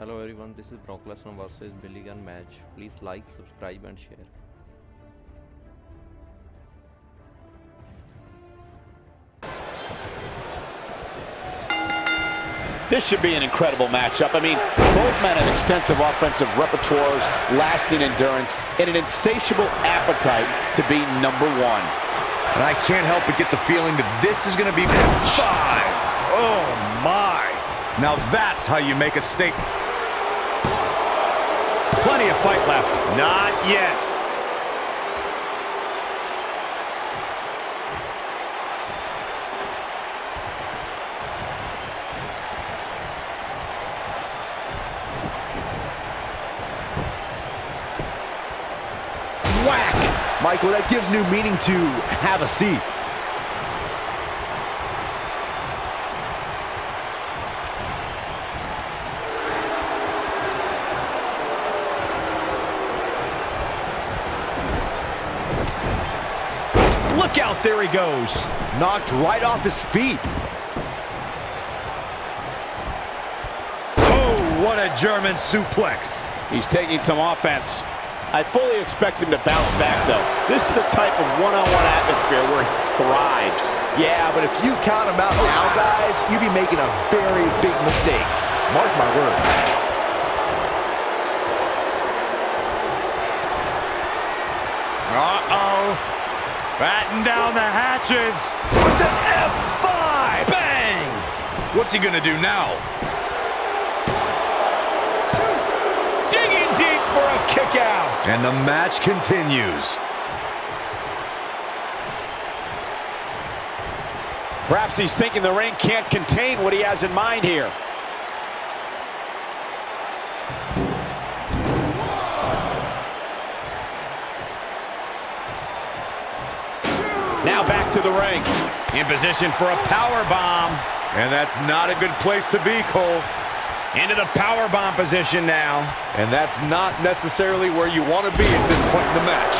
Hello everyone, this is Brock Lesnar versus Billy Gunn match. Please like, subscribe and share. This should be an incredible matchup. I mean, both men have extensive offensive repertoires, lasting endurance, and an insatiable appetite to be number one. And I can't help but get the feeling that this is going to be five. Oh my. Now that's how you make a statement. Plenty of fight left. Not yet. Whack! Michael, that gives new meaning to have a seat. Look out, there he goes. Knocked right off his feet. Oh, what a German suplex. He's taking some offense. I fully expect him to bounce back, though. This is the type of one-on-one atmosphere where he thrives. Yeah, but if you count him out now, guys, you'd be making a very big mistake. Mark my words. Uh-oh. Batten down the hatches with the F5! Bang! What's he gonna do now? Digging deep for a kick out. And the match continues. Perhaps he's thinking the ring can't contain what he has in mind here. Now back to the ring. In position for a power bomb. And that's not a good place to be, Cole. Into the power bomb position now. And that's not necessarily where you want to be at this point in the match.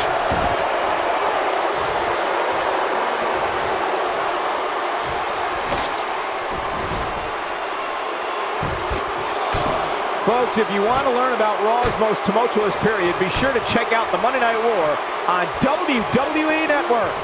Folks, if you want to learn about Raw's most tumultuous period, be sure to check out the Monday Night War on WWE Network.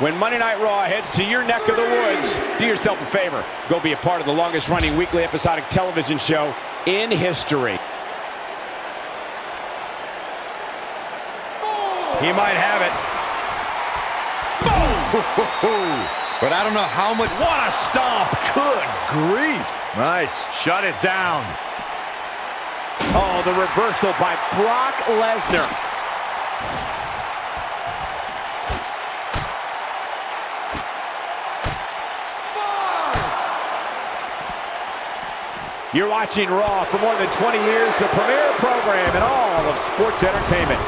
When Monday Night Raw heads to your neck of the woods, do yourself a favor. Go be a part of the longest-running weekly episodic television show in history. He might have it. Boom! But I don't know how much... What a stomp! Good grief! Nice. Shut it down. Oh, the reversal by Brock Lesnar. You're watching Raw for more than 20 years, the premier program in all of sports entertainment.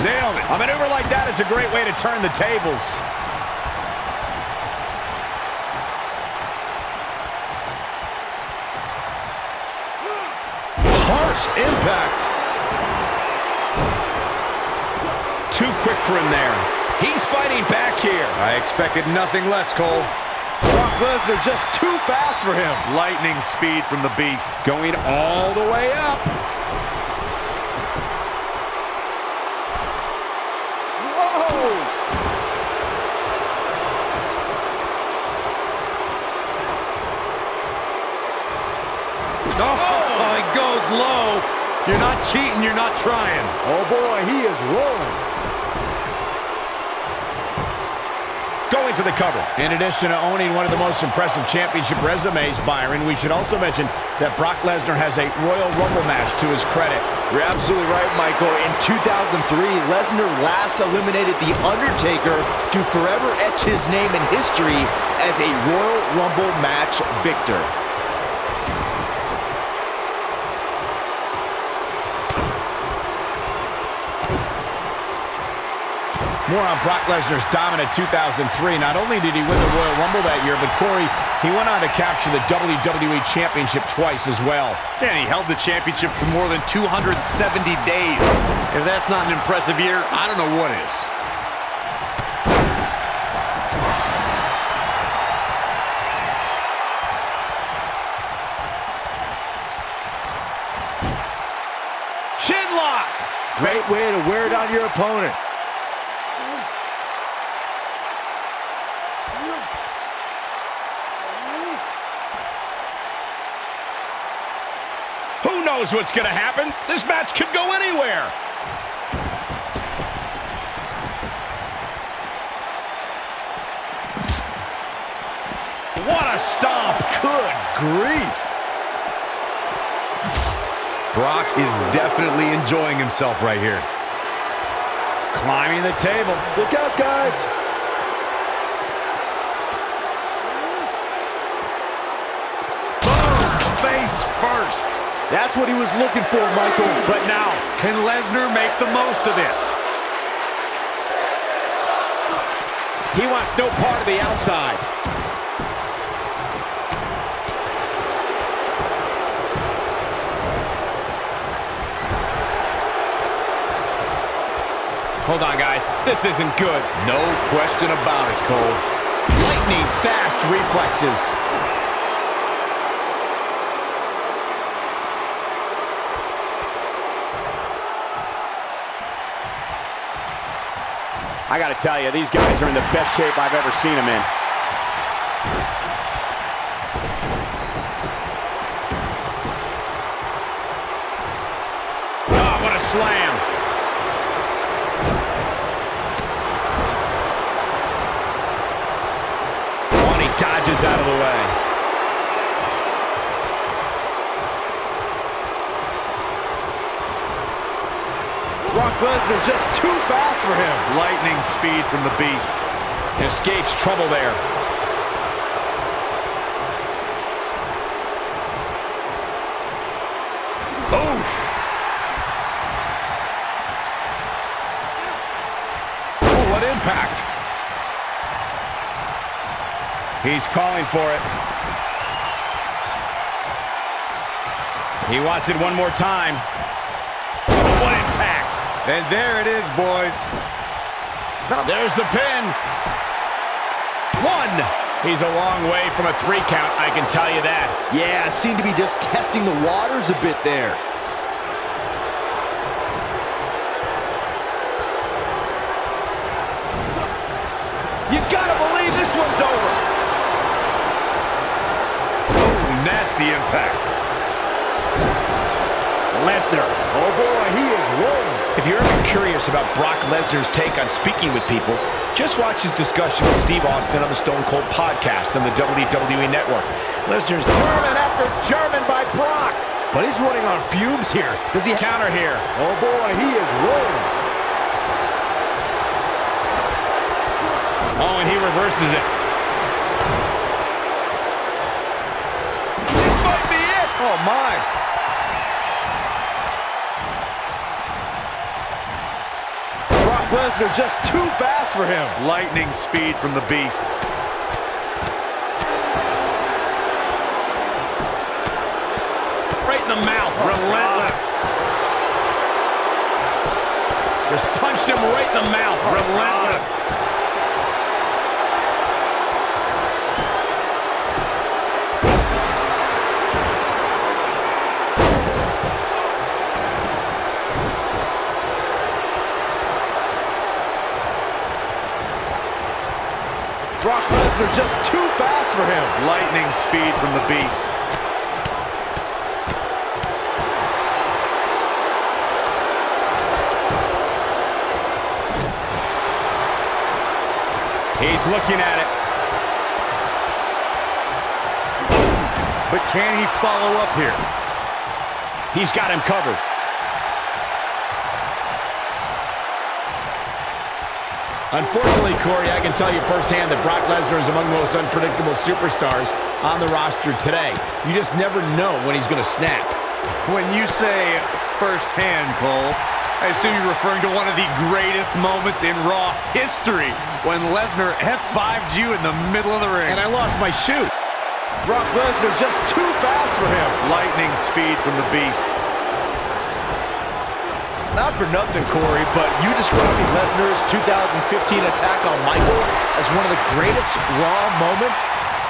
Nailed it. A maneuver like that is a great way to turn the tables. Harsh impact. Too quick for him there. He's fighting back here. I expected nothing less, Cole. Brock Lesnar just too fast for him. Lightning speed from the beast. Going all the way up. Whoa! Oh, it goes low. You're not cheating, you're not trying. Oh boy, he is rolling. Going for the cover. In addition to owning one of the most impressive championship resumes, Byron, we should also mention that Brock Lesnar has a Royal Rumble match to his credit. You're absolutely right, Michael. In 2003, Lesnar last eliminated The Undertaker to forever etch his name in history as a Royal Rumble match victor. More on Brock Lesnar's dominant 2003. Not only did he win the Royal Rumble that year, but Corey, he went on to capture the WWE Championship twice as well. And he held the championship for more than 270 days. If that's not an impressive year, I don't know what is. Shinlock! Great way to wear down your opponent. Who knows what's going to happen? This match could go anywhere. What a stomp. Good grief. Brock is definitely enjoying himself right here. Climbing the table. Look out, guys. Boom! Face first. That's what he was looking for, Michael. But now, can Lesnar make the most of this? He wants no part of the outside. Hold on, guys. This isn't good. No question about it, Cole. Lightning fast reflexes. I gotta tell you, these guys are in the best shape I've ever seen them in. Oh, what a slam. Dodges out of the way. Brock Lesnar just too fast for him. Lightning speed from the beast. He escapes trouble there. Oof. Oh, what impact. He's calling for it. He wants it one more time. What impact. And there it is, boys. There's the pin. One. He's a long way from a three count, I can tell you that. Yeah, seemed to be just testing the waters a bit there. You've got to believe this one's over. Nasty impact. Lesnar. Oh, boy, he is rolling. If you're ever curious about Brock Lesnar's take on speaking with people, just watch his discussion with Steve Austin on the Stone Cold Podcast on the WWE Network. Lesnar's German after German by Brock. But he's running on fumes here. Does he counter here? Oh, boy, he is rolling. Oh, and he reverses it. Oh, my. Brock Lesnar just too fast for him. Lightning speed from the beast. Right in the mouth. Oh, relentless. God. Just punched him right in the mouth. Oh, relentless. God. Brock Lesnar just too fast for him. Lightning speed from the beast. He's looking at it. But can he follow up here? He's got him covered. Unfortunately, Corey, I can tell you firsthand that Brock Lesnar is among the most unpredictable superstars on the roster today. You just never know when he's going to snap. When you say firsthand, Cole, I assume you're referring to one of the greatest moments in Raw history, when Lesnar F5'd you in the middle of the ring. And I lost my shoe. Brock Lesnar just too fast for him. Lightning speed from the beast. Not for nothing, Corey, but you describing Lesnar's 2015 attack on Michael as one of the greatest Raw moments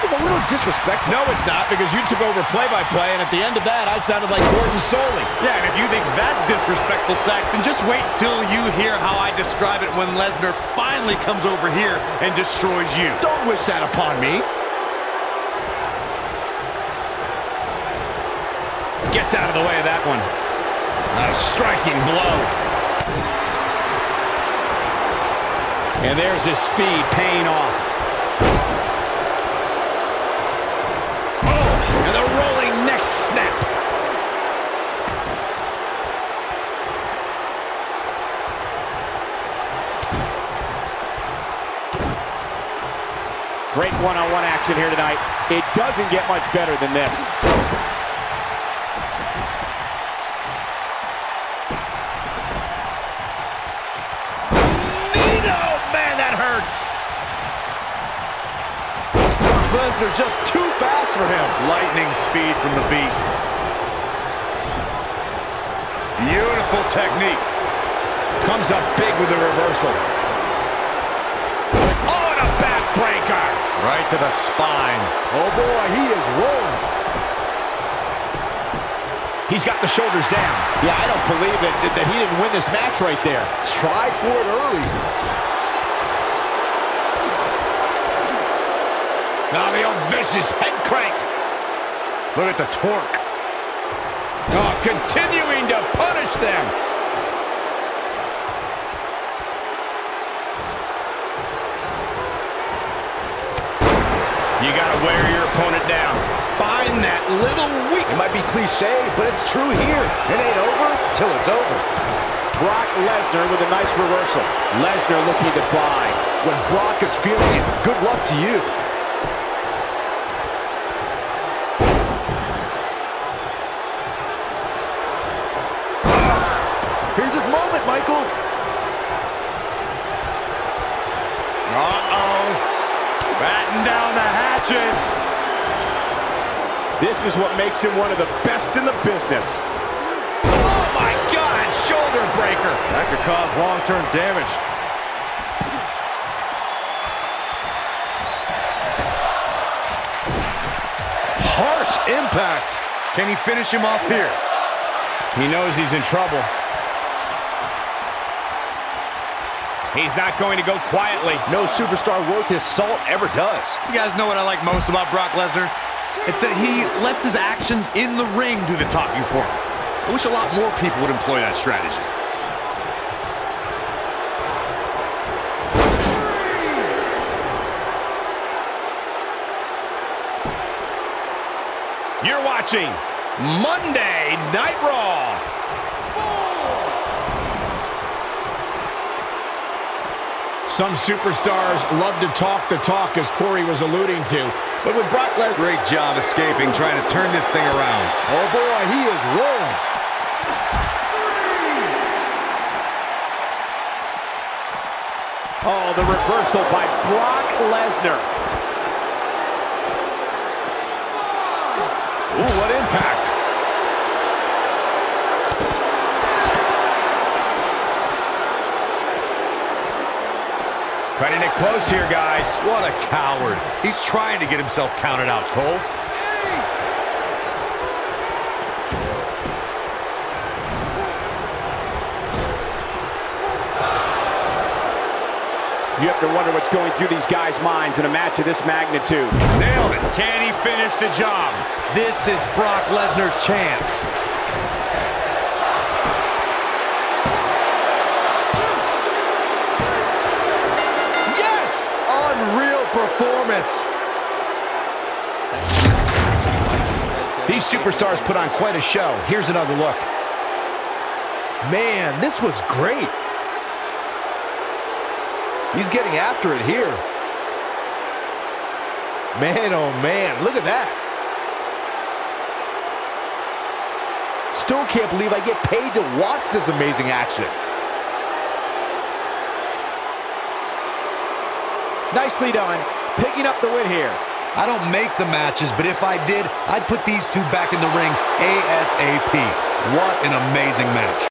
is a little disrespectful. No, it's not, because you took over play-by-play, and at the end of that, I sounded like Gordon Soley. Yeah, and if you think that's disrespectful, Saxton, just wait till you hear how I describe it when Lesnar finally comes over here and destroys you. Don't wish that upon me. Gets out of the way of that one. A striking blow. And there's his speed paying off. Oh, and the rolling neck snap. Great one-on-one action here tonight. It doesn't get much better than this. Lesnar just too fast for him. Lightning speed from the beast. Beautiful technique. Comes up big with a reversal. Oh, and a backbreaker. Right to the spine. Oh boy, he is rolling. He's got the shoulders down. Yeah, I don't believe that he didn't win this match right there. Tried for it early. Now the old vicious head crank. Look at the torque. Oh, continuing to punish them. You gotta wear your opponent down. Find that little weak. It might be cliche, but it's true here. It ain't over till it's over. Brock Lesnar with a nice reversal. Lesnar looking to fly. When Brock is feeling it, good luck to you. Here's his moment, Michael. Uh-oh. Batten down the hatches. This is what makes him one of the best in the business. Oh, my God. Shoulder breaker. That could cause long-term damage. Harsh impact. Can he finish him off here? He knows he's in trouble. He's not going to go quietly. No superstar worth his salt ever does. You guys know what I like most about Brock Lesnar? It's that he lets his actions in the ring do the talking for him. I wish a lot more people would employ that strategy. You're watching Monday Night Raw. Some superstars love to talk the talk, as Corey was alluding to. But with Brock Lesnar... Great job escaping, trying to turn this thing around. Oh, boy, he is rolling. Oh, the reversal by Brock Lesnar. Ooh, what impact. Cutting it close here, guys. What a coward. He's trying to get himself counted out, Cole. You have to wonder what's going through these guys' minds in a match of this magnitude. Nailed it. Can he finish the job? This is Brock Lesnar's chance. Performance. These superstars put on quite a show. Here's another look. Man, this was great. He's getting after it here. Man, oh man, look at that. Still can't believe I get paid to watch this amazing action. Nicely done, picking up the win here. I don't make the matches, but if I did, I'd put these two back in the ring ASAP. What an amazing match.